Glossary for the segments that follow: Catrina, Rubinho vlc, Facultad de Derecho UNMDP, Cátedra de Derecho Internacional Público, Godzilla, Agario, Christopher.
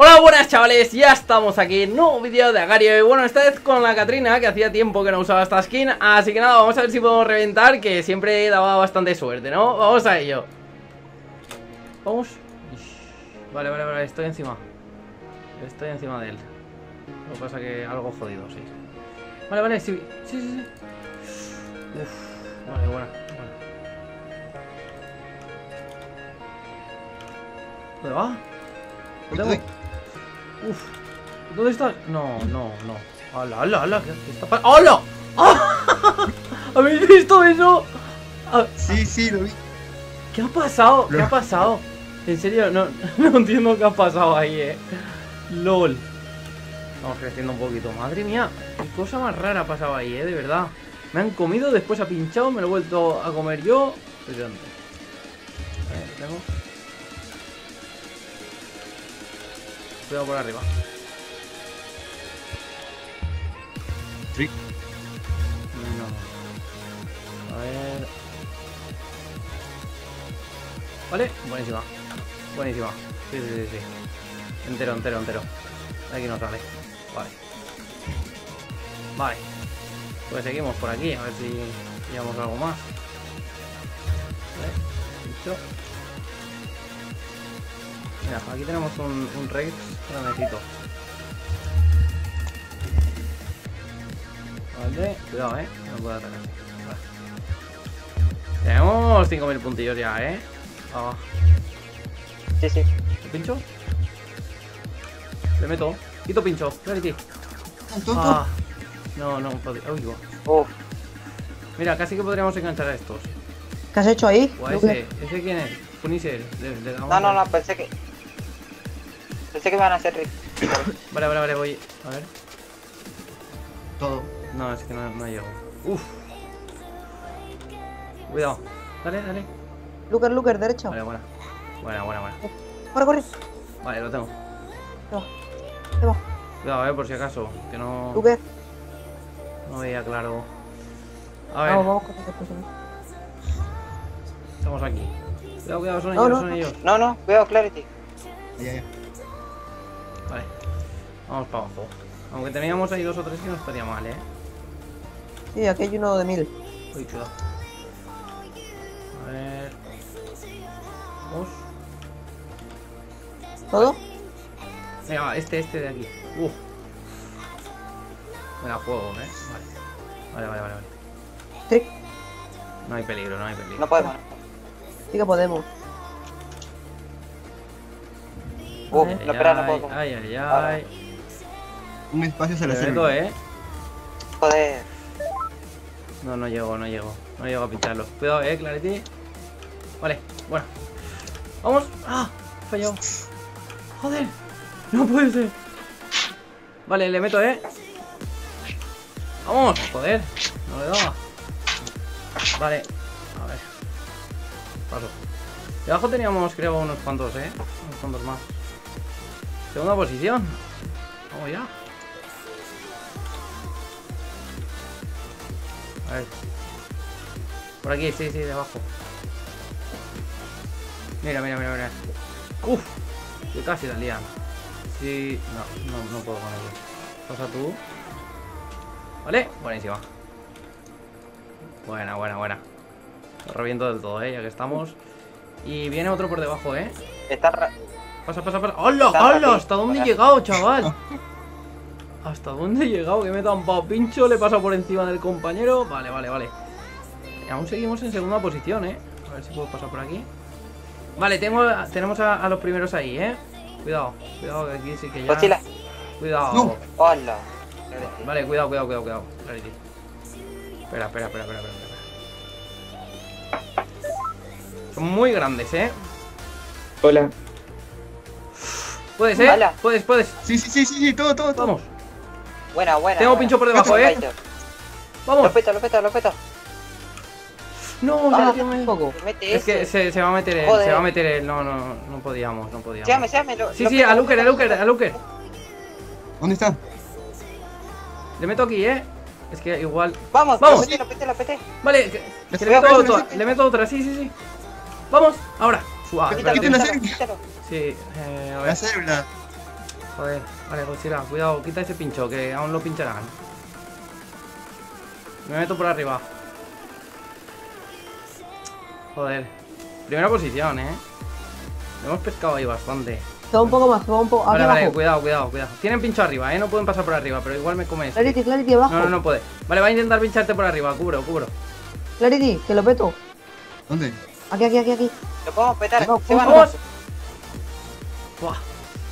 Hola, buenas chavales, ya estamos aquí, nuevo vídeo de Agario. Y bueno, esta vez con la Catrina, que hacía tiempo que no usaba esta skin. Así que nada, vamos a ver si podemos reventar, que siempre daba bastante suerte, ¿no? Vamos a ello. Vamos. Vale, vale, vale, estoy encima. Estoy encima de él. Lo que pasa que algo jodido, sí. Vale, vale, sí, sí, sí, sí. Uf, vale, bueno. ¿Dónde va? ¿Dónde va? Uf, ¿dónde estás? No, no, no. ¡Hala, hala, hala! ¿Qué está pasando? ¡Hala! ¡Ah! ¿Habéis visto eso? Ah, sí, sí, lo vi. ¿Qué ha pasado? ¿Qué ha pasado? En serio, no entiendo qué ha pasado ahí, LOL. Vamos creciendo un poquito. Madre mía, qué cosa más rara ha pasado ahí, de verdad. Me han comido, después ha pinchado, me lo he vuelto a comer yo. Impresionante. A ver, tengo. Cuidado por arriba. Trick. No. A ver. Vale, buenísima. Buenísima. Sí, sí, sí, sí. Entero, entero, entero. Aquí no sale. Vale. Vale. Pues seguimos por aquí, a ver si llevamos algo más. Vale. Listo. Mira, aquí tenemos un Rex granecito. Vale, cuidado, no puedo atacar. Vale. Tenemos 5000 puntillos ya, Ah. Sí, sí. ¿Pincho? Le meto. Quito pincho. Clarity. Ah. No, no, podría. Uy, oh. Mira, casi que podríamos enganchar a estos. ¿Qué has hecho ahí? O a ese. ¿Ese quién es? Punisher. No, no, no, pensé que. Pensé que me van a hacer Rick. Vale, vale, vale, voy. A ver. Todo. No, es que no llego. Uf. Cuidado. Dale, dale. Luker, Luker, derecha. Vale, buena. Buena, buena, buena. Corre, corre. Vale, lo tengo. No. Te va. Cuidado, por si acaso. Que no. Luker. No veía claro. A ver. Vamos, vamos, estamos aquí. Cuidado, cuidado, son ellos, son ellos. No, no, cuidado, Clarity. Ya, ya. Vale, vamos para abajo. Aunque teníamos ahí 2 o 3 que no estaría mal, Sí, aquí hay uno de 1000. Uy, cuidado. A ver. Vamos. ¿Todo? Venga, va, este de aquí. Uf. Me la juego, Vale, vale, vale, vale. Trick. No hay peligro, no hay peligro. No podemos. Sí que podemos. Lo espera, no puedo. Ay, ay, ay. Un espacio se le sirve. Joder. No, no llego, no llego. No llego a pincharlo. Cuidado, Clarity. Vale, bueno. Vamos. Ah, fallado. Joder. No puede ser. Vale, le meto, Vamos, joder. No le daba. Vale. A ver. Paso. Debajo teníamos, creo, unos cuantos, Unos cuantos más. Segunda posición. Vamos ya. A ver. Por aquí, sí, sí, debajo. Mira, mira, mira, mira. Uf. Que casi la lían. Sí. No puedo con ello. Pasa tú. Vale. Buenísima. Buena, buena, buena. Lo reviento del todo, ya que estamos. Y viene otro por debajo, Está raro. Pasa, pasa, pasa. ¡Hola, hola! ¿Hasta dónde he llegado, chaval? ¿Hasta dónde he llegado? Que me he tampado pincho, le he pasado por encima del compañero. Vale, vale, vale. Y aún seguimos en segunda posición, A ver si puedo pasar por aquí. Vale, tenemos a los primeros ahí, Cuidado, cuidado, que aquí sí que ya. Godzilla. Cuidado. No. Hola. Vale, cuidado, cuidado, cuidado, cuidado. Espera, espera, espera, espera, espera. Muy grandes, Hola. ¿Puedes, Hola. Puedes, puedes. Sí, sí, sí, sí, sí, todo, todo, todo. Vamos. Buena, buena. Tengo buena. Pincho por debajo, Vamos. Lo peta, lo peta, lo peta. No, se metió un poco. Es que se va a meter él, se va a meter él. No, no, no podíamos, no podíamos. Séame, séame. Sí, sí, a Luker, a Luker, a Luker. ¿Dónde está? Le meto aquí, Es que igual. Vamos, vamos. Lo pete, lo pete. Vale, que le meto otra, le meto otra, sí, sí, sí. Vamos, ahora. Suave. Quítalo, quítalo. Sí, a ver. La célula. Joder, vale, Godzilla, cuidado, quita ese pincho, que aún lo pincharán. Me meto por arriba. Joder. Primera posición, ¿eh? Lo hemos pescado ahí bastante. Todo un poco más, todo un poco... Vale, vale, abajo. Cuidado, cuidado, cuidado. Tienen pincho arriba, ¿eh? No pueden pasar por arriba, pero igual me comes. Clarity, Clarity, abajo. No, no, no puede. Vale, va a intentar pincharte por arriba, cubro, cubro. Clarity, que lo peto. ¿Dónde? Aquí, aquí, aquí, aquí. Lo podemos petar. ¡Se van dos! ¡Buah!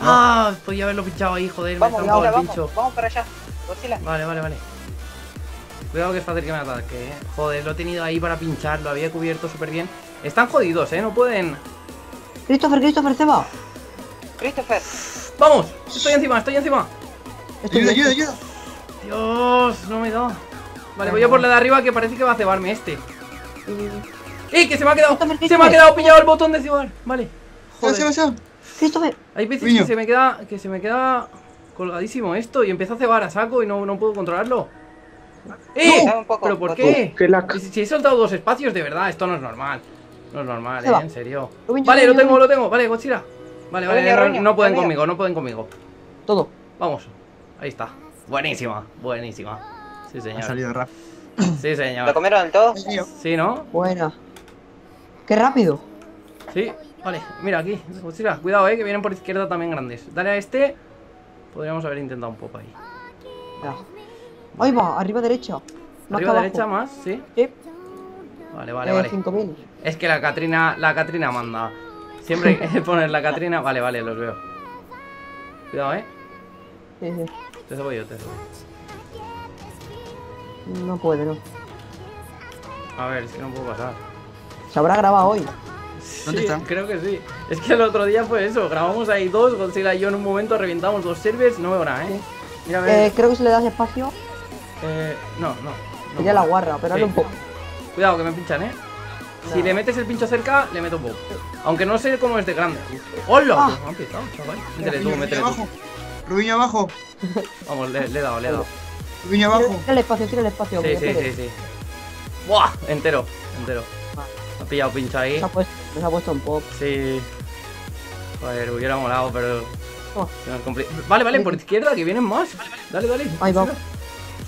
¡Ah! Podía haberlo pinchado ahí, joder. Vamos, me he trampado el pincho. Vamos para allá. Godzilla. Vale, vale, vale. Cuidado que es fácil que me ataque, ¿eh? Joder, lo he tenido ahí para pinchar, lo había cubierto súper bien. Están jodidos, ¿eh? No pueden... Christopher, Christopher, se va. Christopher. ¡Vamos! Estoy encima, estoy encima. Ayuda, ayuda, ayuda. Dios, no me da. Vale, voy a por la de arriba que parece que va a cebarme este. ¡Ey, que se me ha quedado! Christopher. Se me ha quedado pillado el botón de cebar. Vale. Joder. Se va, se va. Christopher. Hay veces que se me queda colgadísimo esto y empieza a cebar a saco y no puedo controlarlo. ¡Eh! No, ¿pero por qué? Si he soltado dos espacios, de verdad, esto no es normal. No es normal, en serio. Vale, lo tengo, lo tengo. Vale, Godzilla. Vale, vale, no pueden conmigo, no pueden conmigo. Todo. Vamos. Ahí está. Buenísima, buenísima. Sí, señor. Ha salido rápido. Sí, señor. ¿Lo comieron del todo? Sí, ¿no? Buena. ¡Qué rápido! Sí, vale. Mira, aquí. Godzilla, cuidado, que vienen por izquierda también grandes. Dale a este. Podríamos haber intentado un poco ahí. Ya. Ahí va, arriba derecha. Arriba derecha más, sí. Sí. Vale, vale, vale. 5000. Es que la Catrina manda. Siempre hay que poner la Catrina. Vale, vale, los veo. Cuidado, Sí, sí. Te subo yo, te subo. No puede, no. A ver, es que no puedo pasar. Se habrá grabado hoy. Sí, ¿dónde están? Creo que sí. Es que el otro día fue eso. Grabamos ahí dos, Godzilla y yo en un momento reventamos dos servers. No veo nada, Sí. Mira, creo que si le das espacio. No. Ya la guarra, pero dale un poco. Cuidado que me pinchan, No. Si le metes el pincho cerca, le meto un poco. Aunque no sé cómo es de grande. ¡Hola! Me han picado, chaval. Métele tú, métele tú. Rubinho abajo. Vamos, le he dado, le he dado. Rubinho abajo. Tira el espacio, tira el espacio. Sí, sí, sí, sí. ¡Buah! Entero, entero. Me ha pillado pincho ahí. Nos ha puesto un poco. Sí. Joder, hubiera molado, pero... Vale, vale, por izquierda, que vienen más. Dale, dale. Ahí va.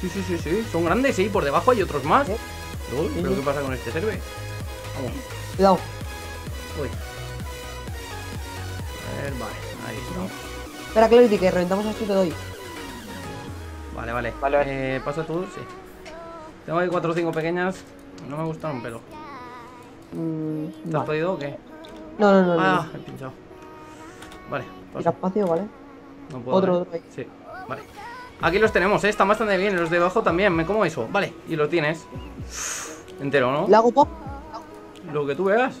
Sí, sí, sí, sí, son grandes, sí, por debajo hay otros más. Uy, pero ¿qué pasa con este serve? Vamos. Cuidado. Uy. A ver, vale, ahí estamos. Espera, Clarity, que reventamos esto y te doy. Vale, vale. Pasa tú, sí. Tengo ahí 4 o 5 pequeñas. No me gustaron, pero... ¿Te has podido o qué? No, no, no. Ah, he pinchado. Vale, paso. Espacio, ¿vale? No puedo. Otro ahí. Sí, vale. Aquí los tenemos, están bastante bien. Los de abajo también, me como eso. Vale, y lo tienes entero, ¿no? ¿Le hago pop? Lo que tú veas.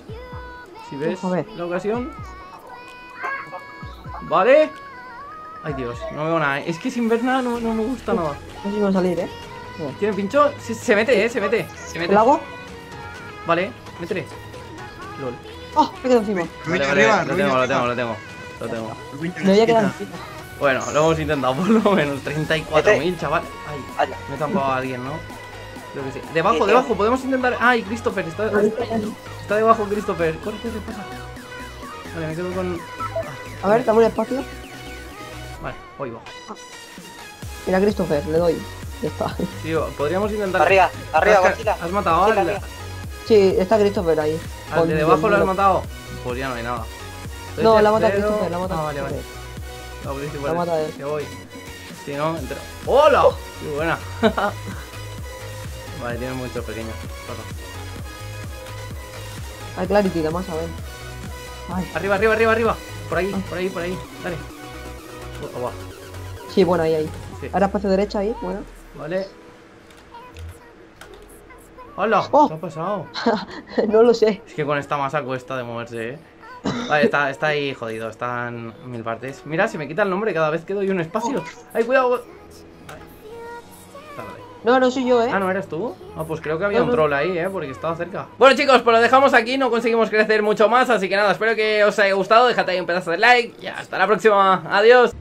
Si ves la ocasión. Vale. Ay, Dios, no veo nada. Es que sin ver nada no me gusta nada. No sé si va a salir, ¿Tiene pincho? Se mete, se mete. ¿Le hago? Vale, métele. Lol. ¡Oh! Me quedo encima. Vale, vale, lo tengo. Me voy a quedar encima. Bueno, lo hemos intentado por lo menos. 34.000, chaval. Ay, me he tampado a alguien, ¿no? Creo que sí. Debajo, debajo, podemos intentar. Ay, Christopher, está debajo, Christopher. Corre, ¿qué se pasa? Vale, me quedo con... A ver, dame un espacio. Vale, voy, va. Mira, Christopher, le doy. Ya está. Tío, podríamos intentar... Arriba, arriba, Godzilla. ¿Has matado a alguien? Sí, está Christopher ahí. ¿Al de debajo lo has matado? Pues ya no hay nada. No, la mata Christopher, la mata. Ah, vale, vale. No, principal, que voy. Si no, entero. ¡Hola! ¡Qué buena! Vale, tiene muchos pequeños. Hay Clarity, la más a ver. Ay. Arriba, arriba, arriba, arriba. Por ahí, por ahí, por ahí. Dale. Oh, sí, bueno, ahí, ahí. Sí. Ahora espacio derecha ahí, bueno. Vale. ¡Hola! Oh. ¿Qué ha pasado? No lo sé. Es que con esta masa cuesta de moverse, Vale, está ahí jodido, están mil partes. Mira, se me quita el nombre cada vez que doy un espacio. ¡Ay, cuidado! No, no soy yo, ¿eh? Ah, ¿no eres tú? Ah, pues creo que había un troll ahí, porque estaba cerca. Bueno, chicos, pues lo dejamos aquí, no conseguimos crecer mucho más. Así que nada, espero que os haya gustado. Dejad ahí un pedazo de like y hasta la próxima. ¡Adiós!